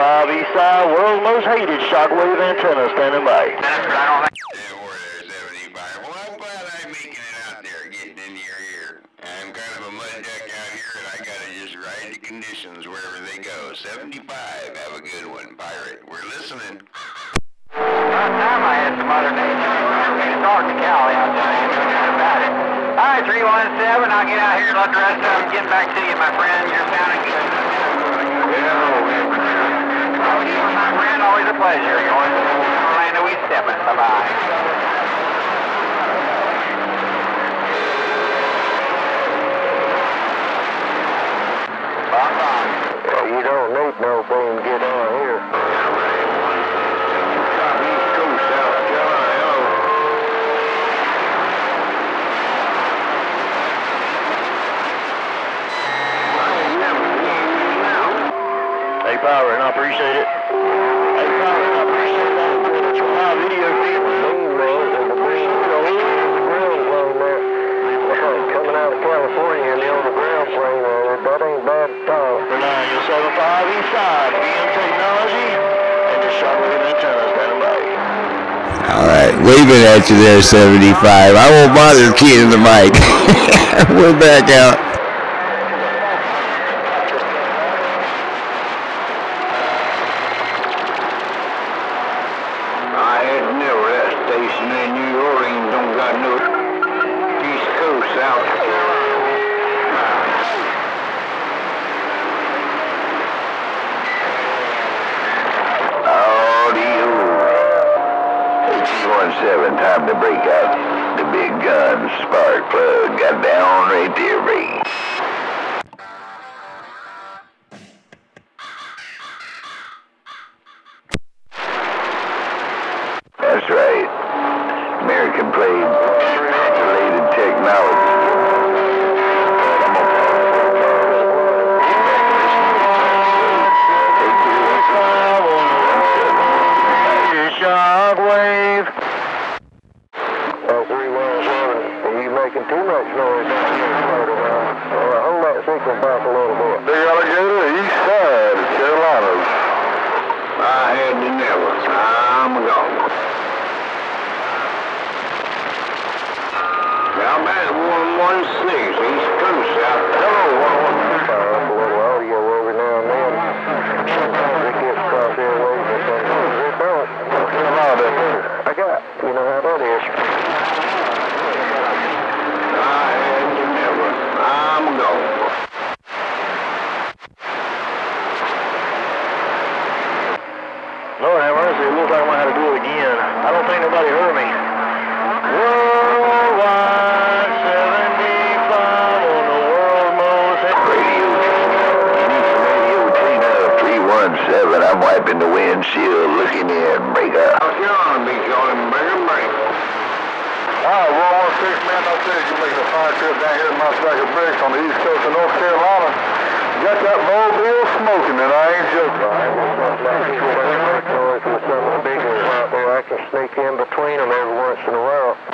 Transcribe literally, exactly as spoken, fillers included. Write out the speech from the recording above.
five East Side, world's most hated shockwave antenna standing by. Well, I'm glad I'm making it out there, getting into your ear. I'm kind of a mud duck out here, and I gotta just ride the conditions wherever they go. seventy-five, have a good one, pirate. We're listening. Last time I had some other nature, it's hard to call out there, ain't no doubt about it. All right, three one seven, I'll get out here and let the rest of them get back to you, my friend. You're sounding good. My friend, always a pleasure. You're going to Orlando East Seven. Bye-bye. Well, you don't need no phone to get on here. East Coast, South Carolina. Hey, Power, and I appreciate it. Hey, Power, and I appreciate that. It's from my video feed. The green coast, the grill's on there. Coming out of California and the on the grill plane there. That ain't bad at all. We're now in seventy-five East Side, B M Technology, and the shockwave antenna standing by. Alright, waving at you there, seventy-five. I won't bother keying the mic. We're back out. Seven, time to break out the big gun. SparkPlug got down right there, right? That's right. American played related technology. Too much noise down here floating around. Well, I hold that signal back a little more. BigAligator, East Side of Carolinas. I had to never. I'm gone. Now back one one six, East Coast, South Carolina. Fire up a little audio over now and then. Sometimes it gets across here away from sometimes it don't. I got, you know how that is. Lord have mercy, it looks like I'm gonna have to do it again. I don't think nobody heard me. Worldwide seventy-five on the world most. Radio clean up, three one seven. I'm wiping the windshield, looking in, break up. How's your on, big John? Break up, break up. All right, one one six, man, I said you're making a fire trip down here in my stack of bricks on the east coast of North Carolina. Got that mobile smoking, and I ain't joking. All right, what's up, man? Noise with something bigger out there. I can sneak in between them every once in a while.